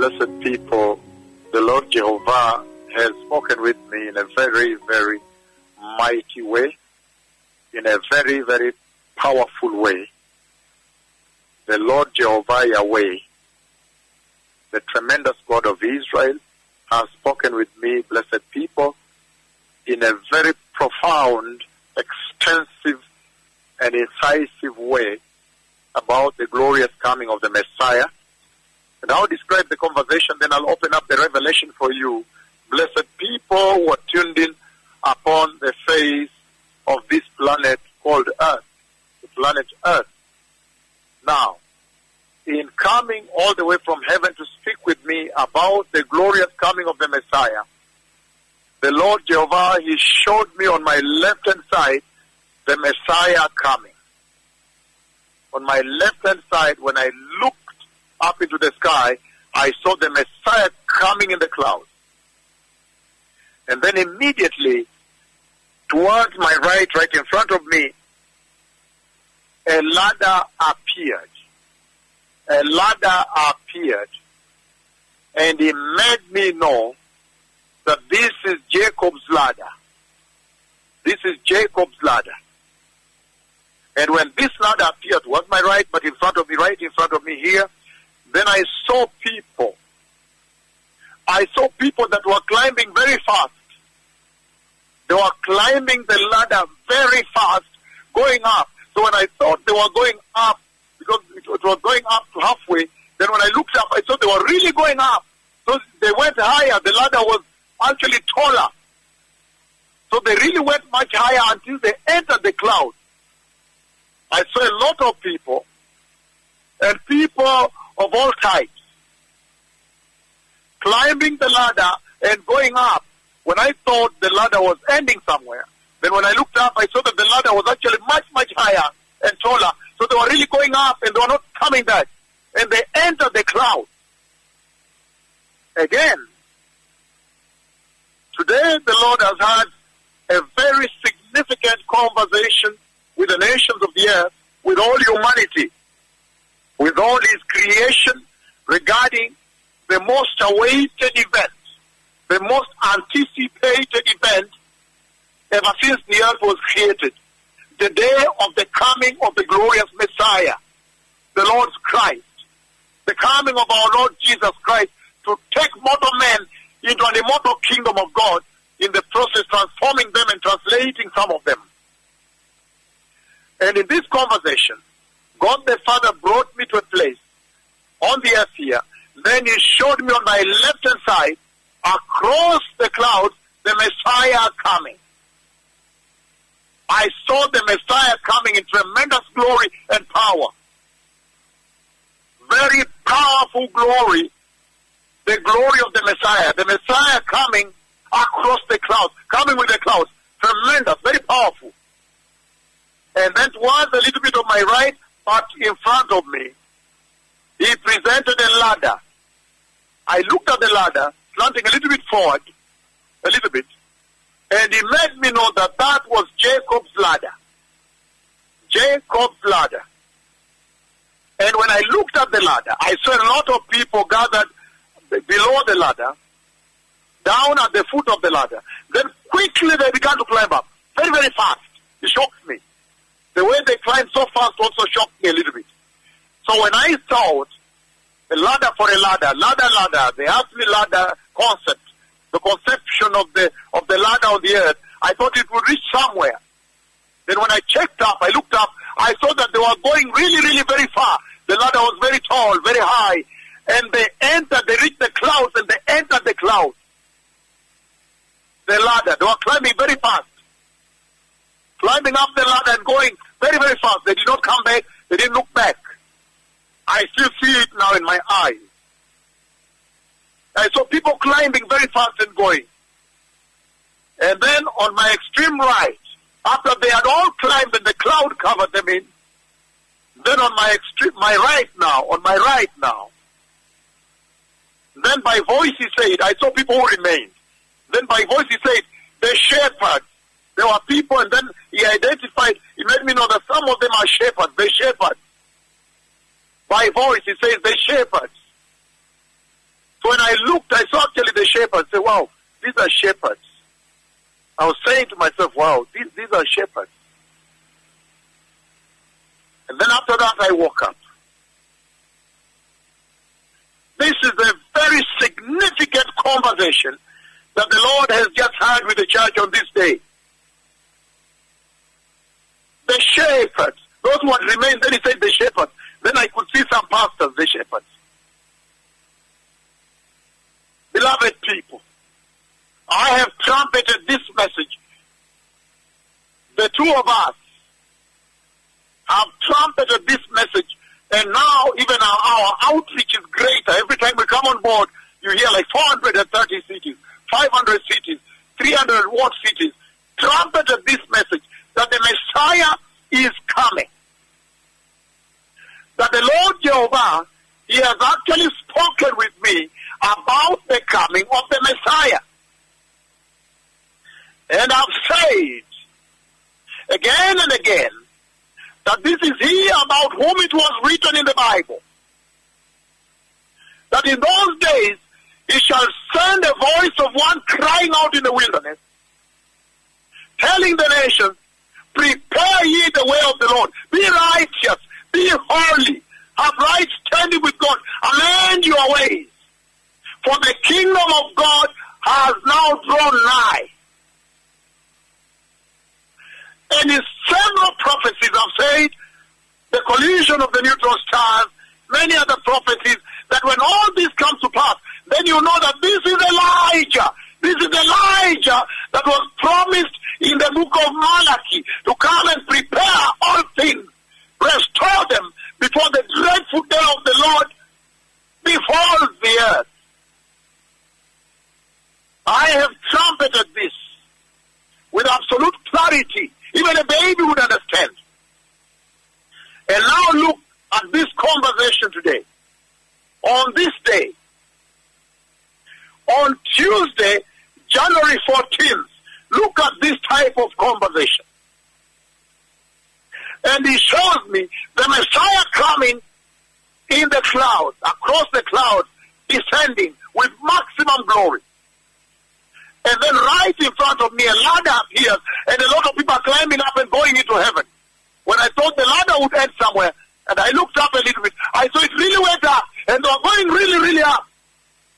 blessed people, the Lord Jehovah has spoken with me in a very, very mighty way, in a very, very powerful way. The Lord Jehovah Yahweh, the tremendous God of Israel, has spoken with me, blessed people, in a very profound, extensive, and incisive way about the glorious coming of the Messiah. And I'll describe the conversation, then I'll open up the revelation for you. Blessed people who are tuned in upon the face of this planet called Earth, the planet Earth. Now, in coming all the way from heaven to speak with me about the glorious coming of the Messiah, the Lord Jehovah, He showed me on my left-hand side the Messiah coming. On my left-hand side, when I looked up into the sky, I saw the Messiah coming in the clouds. And then immediately, towards my right, right in front of me, a ladder appeared. A ladder appeared, and he made me know that this is Jacob's ladder. This is Jacob's ladder. And when this ladder appeared, was my right, but in front of me, right in front of me here, then I saw people. I saw people that were climbing very fast. They were climbing the ladder very fast, going up. So when I thought they were going up, because it was going up to halfway, then when I looked up, I saw they were really going up. So they went higher. The ladder was actually taller. So they really went much higher until they entered the cloud. I saw a lot of people, and people of all types, climbing the ladder and going up. When I thought the ladder was ending somewhere, then when I looked up, I saw that the ladder was actually much, much higher and taller. So they were really going up, and they were not coming back. And they entered the cloud. Again, today the Lord has had a very significant conversation with the nations of the earth, with all humanity, with all His creation, regarding the most awaited event, the most anticipated event ever since the earth was created, the day of the coming of the glorious Messiah, the Lord Christ, the coming of our Lord Jesus Christ to take mortal men into an immortal kingdom of God, in the process transforming them and translating some of them. And in this conversation, God the Father brought me to a place on the earth here. Then He showed me on my left-hand side, across the clouds, the Messiah coming. I saw the Messiah coming in tremendous glory and power. Very powerful glory, the glory of the Messiah. The Messiah coming across the clouds, coming with the clouds. Tremendous, very powerful. And that was a little bit of my right, but in front of me, He presented a ladder. I looked at the ladder, slanting a little bit forward, a little bit, and He made me know that that was Jacob's ladder. Jacob's ladder. And when I looked at the ladder, I saw a lot of people gathered below the ladder, down at the foot of the ladder. Then quickly they began to climb up, very, very fast. It shocked me. The way they climbed so fast also shocked me a little bit. So when I thought, a ladder for a ladder, ladder, the earthly ladder concept, the conception of the ladder on the earth, I thought it would reach somewhere. Then when I checked up, I looked up, I saw that they were going really, really very far. The ladder was very tall, very high, and they reached the clouds, and they entered the clouds. The ladder, they were climbing very fast. Climbing up the ladder and going very, very fast. They did not come back. They didn't look back. I still see it now in my eyes. I saw people climbing very fast and going. And then on my extreme right, after they had all climbed and the cloud covered them in, then on my right now, then by voice He said, I saw people who remained. Then by voice He said, the shepherds. There were people, and then He identified, He made me know that some of them are shepherds, the shepherds. By voice He says, the shepherds. So when I looked, I saw actually the shepherds. I said, wow, these are shepherds. I was saying to myself, wow, these are shepherds. And then after that, I woke up. This is a very significant conversation that the Lord has just had with the church on this day. The shepherds, those who had remained, then he said the shepherds. Then I could see some pastors, the shepherds. Beloved people, I have trumpeted this message. The two of us have trumpeted this message. And now even our outreach is greater. Every time we come on board, you hear like 430 cities, 500 cities, 300 what cities, trumpeted this message that the Messiah is coming. That the Lord Jehovah, he has actually spoken with me about the coming of the Messiah. And I've said again and again, that this is he about whom it was written in the Bible, that in those days he shall send a voice of one crying out in the wilderness, telling the nations, prepare ye the way of the Lord, be righteous, be holy, have right standing with God, amend your ways, for the kingdom of God has now drawn nigh. And in several prophecies, I've said, the collision of the neutron stars, many other prophecies, that when all this comes to pass, then you know that this is Elijah. This is Elijah that was promised in the book of Malachi to come and prepare all things, restore them before the dreadful day of the Lord befalls the earth. I have trumpeted this with absolute clarity. Even a baby would understand. And now look at this conversation today. On this day, on Tuesday, January 14th, look at this type of conversation. And he shows me the Messiah coming in the clouds, across the clouds, descending with maximum glory. And then right in front of me, a ladder appears, and a lot of people are climbing up and going into heaven. When I thought the ladder would end somewhere, and I looked up a little bit, I saw it really went up, and they were going really, really up.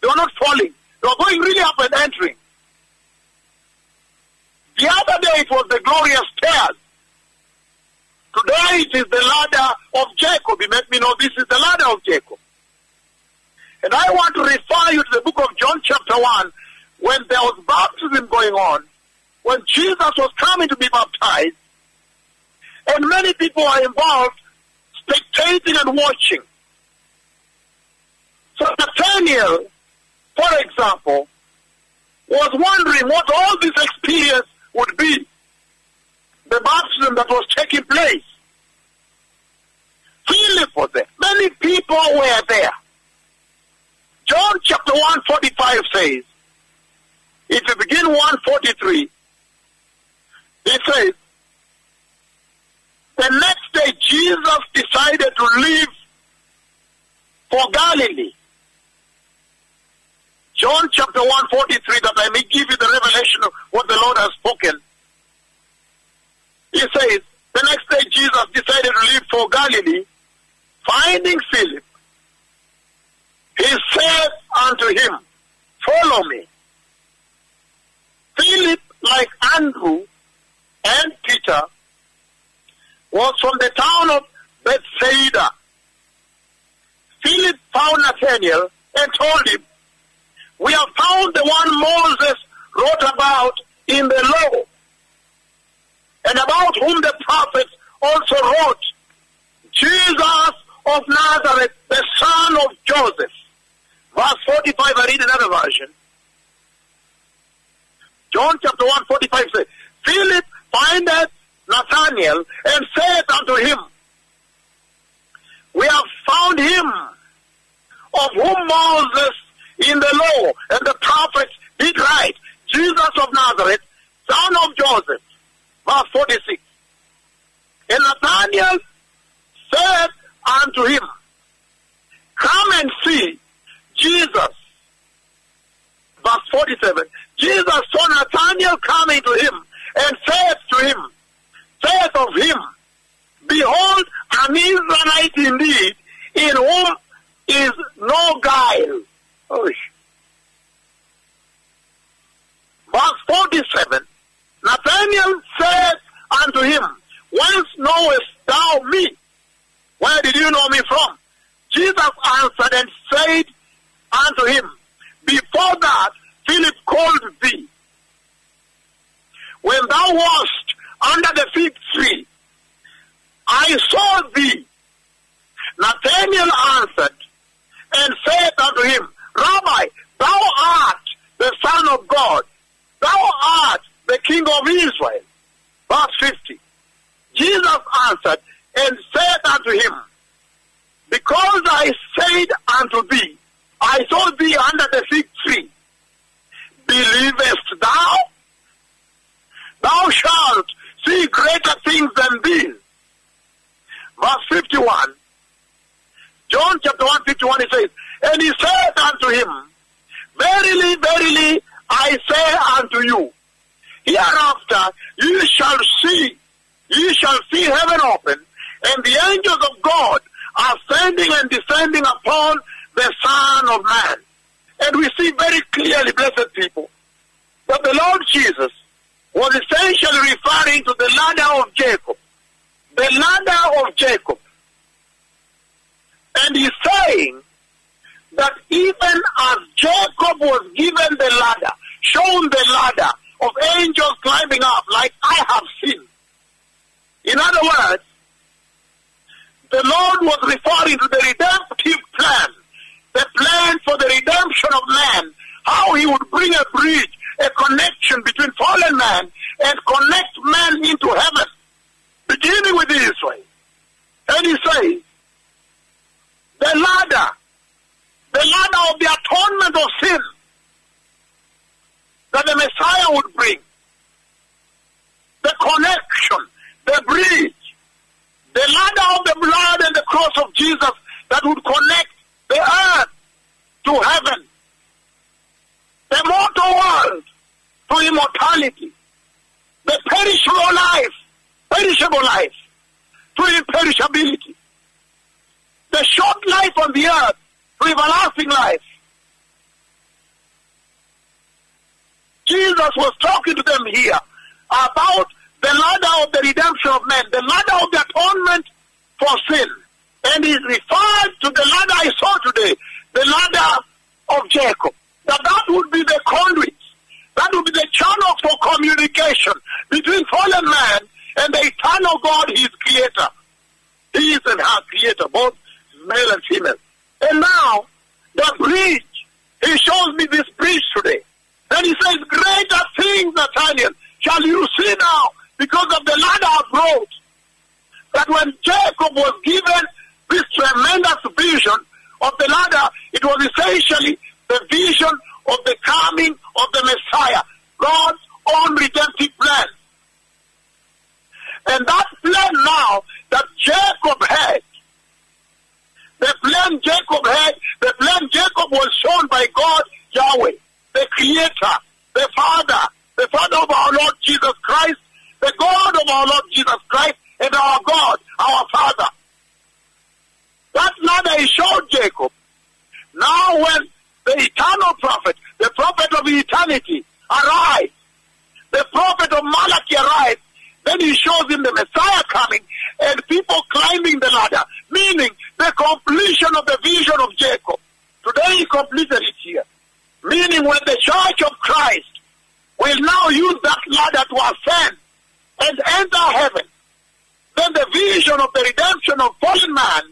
They were not falling. They were going really up and entering. The other day it was the glorious stairs. Today it is the ladder of Jacob. He made me know this is the ladder of Jacob. And I want to refer you to the book of John chapter 1, when there was baptism going on, when Jesus was coming to be baptized, and many people were involved, spectating and watching. So Nathaniel, for example, was wondering what all this experience would be, the baptism that was taking place. Philip was there. Many people were there. John chapter 1:45 says, if you begin 1:43, it says, the next day Jesus decided to leave for Galilee. John chapter 1:43, that I may give you the revelation of what the Lord has spoken. He says, the next day Jesus decided to leave for Galilee, finding Philip. He said unto him, follow me. Philip, like Andrew and Peter, was from the town of Bethsaida. Philip found Nathanael and told him, we have found the one Moses wrote about in the law, and about whom the prophets also wrote, Jesus of Nazareth, the son of Joseph. Verse 45, I read another version. John chapter 1:45 says, Philip findeth Nathanael, and saith unto him, we have found him, of whom Moses in the law and the prophets did write, Jesus of Nazareth, son of Joseph. Verse 46. And Nathanael saith unto him, come and see. Jesus, verse 47, Jesus saw Nathanael coming to him and saith of him, Behold, an Israelite indeed, in whom is no guile. Oh. Verse 47, Nathanael said unto him, Whence knowest thou me? Where did you know me from? Jesus answered and said unto him, Before that Philip called thee, when thou wast under the fig tree, I saw thee. Nathanael answered and said unto him, Rabbi, thou art the Son of God, thou art the King of Israel. Verse 50. Jesus answered and said unto him, Because I said unto thee, I saw thee under the fig tree, believest thou? Thou shalt see greater things than these. Verse 51, John chapter 1, 51, it says, And he said unto him, Verily, verily, I say unto you, Hereafter you shall see heaven open, and the angels of God ascending and descending upon the Son of Man. And we see very clearly, blessed people, that the Lord Jesus was essentially referring to the ladder of Jacob. The ladder of Jacob. And he's saying that even as Jacob was given the ladder, shown the ladder of angels climbing up, like I have seen. In other words, the Lord was referring to the redemptive plan, the plan for the redemption of man, how he would bring a bridge, a connection between fallen man and connect man into heaven, beginning with Israel. And he says, the ladder of the atonement of sin that the Messiah would bring, the connection, the bridge, the ladder of the blood and the cross of Jesus that would connect the earth to heaven, the mortal world to immortality, the perishable life to imperishability, the short life on the earth to everlasting life. Jesus was talking to them here about the ladder of the redemption of men, the ladder of the atonement for sin. And he referred to the ladder I saw today, the ladder of Jacob. That would be the conduit, that would be the channel for communication between fallen man and the eternal God, his creator. He is and her creator, both male and female. And now, the bridge, he shows me this bridge today. Then he says, Greater things, Nathanael, shall you see now, because of the ladder approach, that when Jacob was given this tremendous vision of the ladder, it was essentially the vision of the coming of the Messiah, God's own redemptive plan. And that plan now that Jacob had, the plan Jacob was shown by God, Yahweh, the Creator, the Father of our Lord Jesus Christ, the God of our Lord Jesus Christ, and our God, our Father. That ladder he showed Jacob. Now when the eternal prophet, the prophet of eternity, arrived, the prophet of Malachi arrived, then he shows him the Messiah coming and people climbing the ladder, meaning the completion of the vision of Jacob. Today he completed it here, meaning when the Church of Christ will now use that ladder to ascend and enter heaven, then the vision of the redemption of fallen man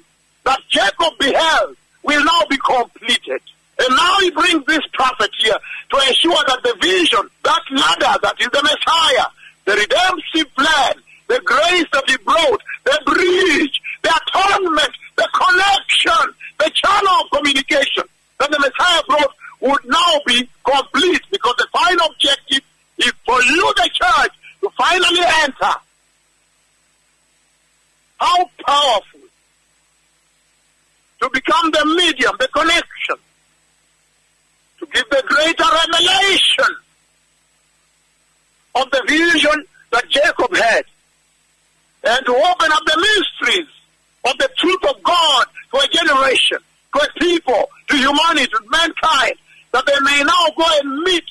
that Jacob beheld will now be completed. And now he brings this prophet here to ensure that the vision, that ladder that is the Messiah, the redemptive plan, the grace that he brought, the bridge, the atonement, the connection, the channel of communication that the Messiah brought would now be complete, because the final objective is for you, the church, to finally enter. How powerful to become the medium, the connection, to give the greater revelation of the vision that Jacob had, and to open up the mysteries of the truth of God to a generation, to a people, to humanity, to mankind, that they may now go and meet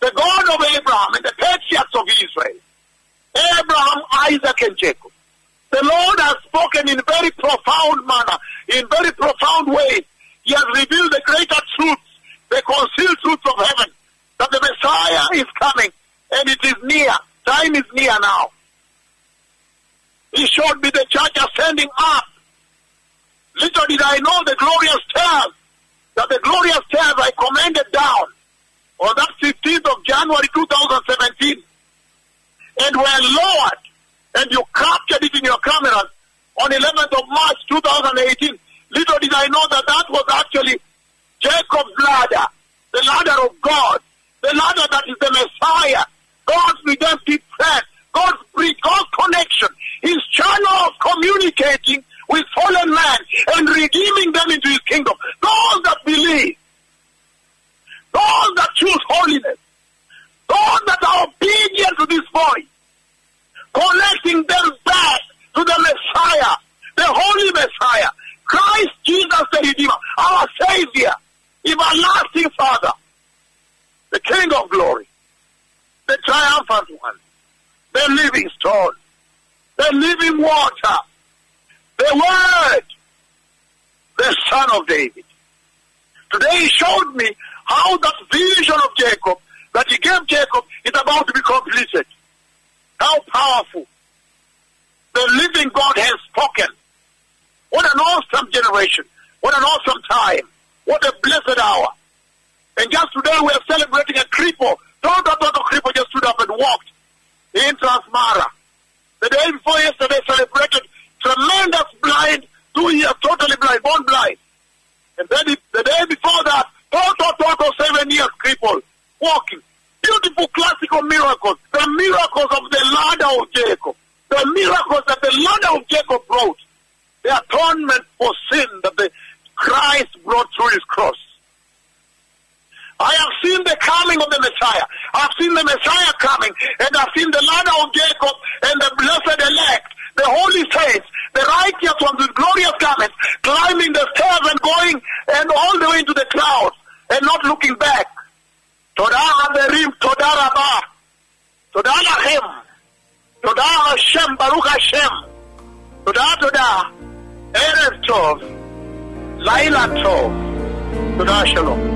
the God of Abraham and the patriarchs of Israel, Abraham, Isaac, and Jacob. The Lord has spoken in very profound manner, in very profound ways. He has revealed the greater truths, the concealed truths of heaven, that the Messiah is coming, and it is near. Time is near now. He showed me the church ascending up. Little did I know the glorious stairs, that the glorious stairs I commanded down on that 15th of January 2017, and were lowered, and you captured it in your cameras on 11th of March 2018. Little did I know that that was actually Jacob's ladder, the ladder of God, the ladder that is the Messiah, God's redemptive plan, God's connection, His channel of communicating with fallen man and redeeming them into His kingdom. Those that believe, those that choose holiness, those that are obedient to this voice, connecting them back to the Messiah, the Holy Messiah, Christ Jesus the Redeemer, our Savior, everlasting Father, the King of glory, the triumphant one, the living stone, the living water, the Word, the Son of David. Today He showed me how that vision of Jacob that He gave Jacob is about to be completed. How powerful. The living God has spoken. What an awesome generation. What an awesome time. What a blessed hour. And just today we are celebrating a cripple. That cripple just stood up and walked in Transmara. The day before yesterday celebrated tremendous blind, 2 years, totally blind, born blind. And then the day before that, total 7 years crippled, walking. Beautiful classical miracles, the miracles of the ladder of Jacob, the miracles that the ladder of Jacob brought, the atonement for sin that Christ brought through His cross. I have seen the coming of the Messiah. I've seen the Messiah coming, and I've seen the ladder of Jacob and the blessed elect, the holy saints, the righteous ones with glorious garments, climbing the stairs and going and all the way into the clouds and not looking back. Todah Haberim, Todah Rabbah, Todah Lachem, Todah Hashem, Baruch Hashem, Todah Todah, Erev Tov, Laila Tov, Todah Shalom.